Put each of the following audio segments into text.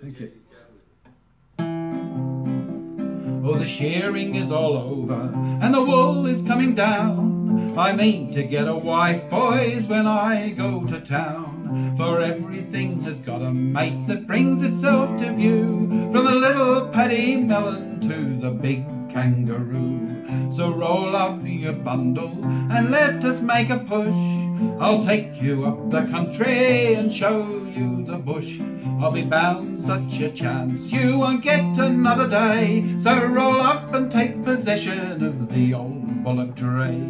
Thank you. Oh, the shearing is all over and the wool is coming down. I mean to get a wife, boys, when I go to town. For everything has got a mate that brings itself to view, from the little paddy melon to the big kangaroo. So roll up your bundle and let us make a push. I'll take you up the country and show you the bush. I'll be bound such a chance you won't get another day. So roll up and take possession of the old bullock dray.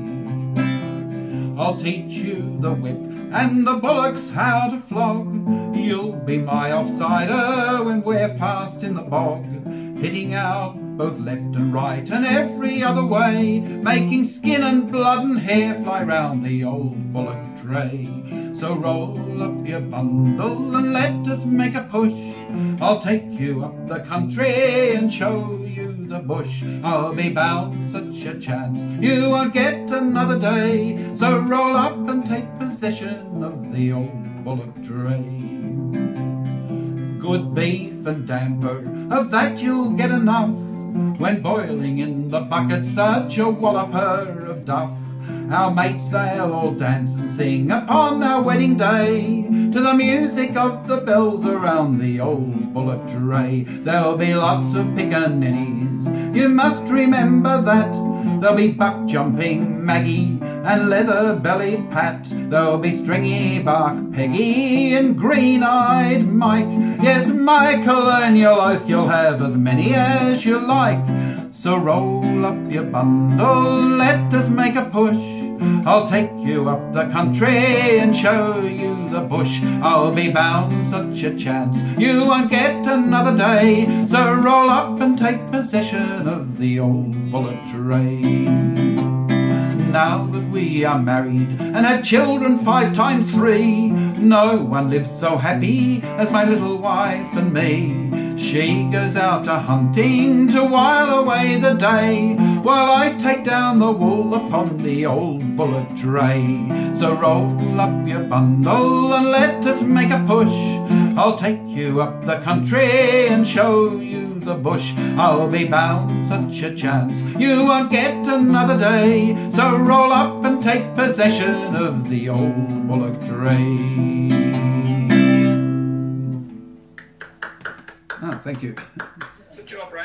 I'll teach you the whip and the bullocks how to flog. You'll be my offsider when we're fast in the bog, hitting out both left and right and every other way, making skin and blood and hair fly round the old bullock dray. So roll up your bundle and let us make a push. I'll take you up the country and show you the bush. I'll be bound such a chance you won't get another day. So roll up and take possession of the old bullock dray. Good beef and damper, of that you'll get enough, when boiling in the bucket such a walloper of duff. Our mates they'll all dance and sing upon our wedding day, to the music of the bells around the old bullock dray. There'll be lots of pickaninnies, you must remember that. There'll be buck jumping Maggie and leather bellied Pat. There'll be Stringybark Peggy and green-eyed Mike. Yes, Michael, and your oath you'll have as many as you like. So roll up your bundle, let us make a push. I'll take you up the country and show you the bush. I'll be bound such a chance you won't get another day. So roll up and take possession of the old bullock dray. Now that we are married and have children 5 times 3, no one lives so happy as my little wife and me. She goes out a hunting to while away the day, while I take down the wool upon the old bullock dray. So roll up your bundle and let us make a push. I'll take you up the country and show you the bush. I'll be bound such a chance you won't get another day. So roll up and take possession of the old bullock dray. Oh, thank you. Good job, Ray.